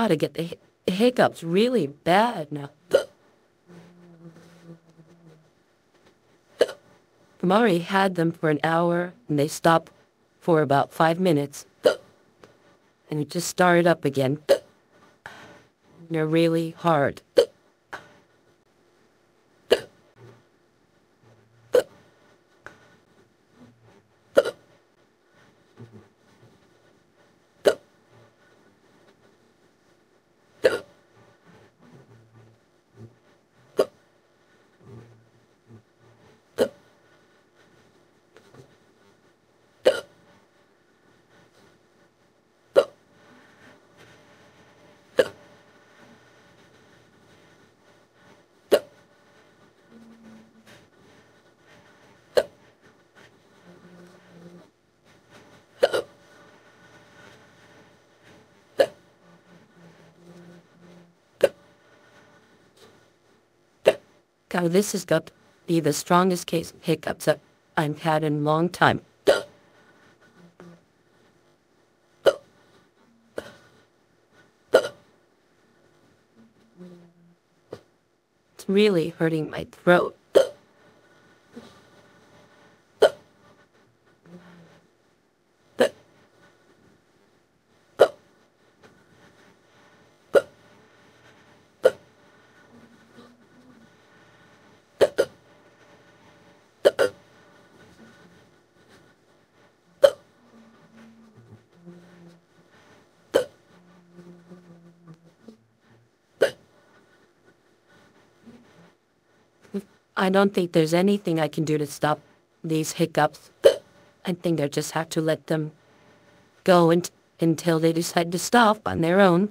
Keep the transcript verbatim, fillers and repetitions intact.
God, I get the hic hiccups really bad now. Mari had them for an hour, and they stopped for about five minutes. And it just started up again. And they're really hard. God, this has got to be the strongest case of hiccups that I've had in a long time. It's really hurting my throat. I don't think there's anything I can do to stop these hiccups. I think I just have to let them go until they decide to stop on their own.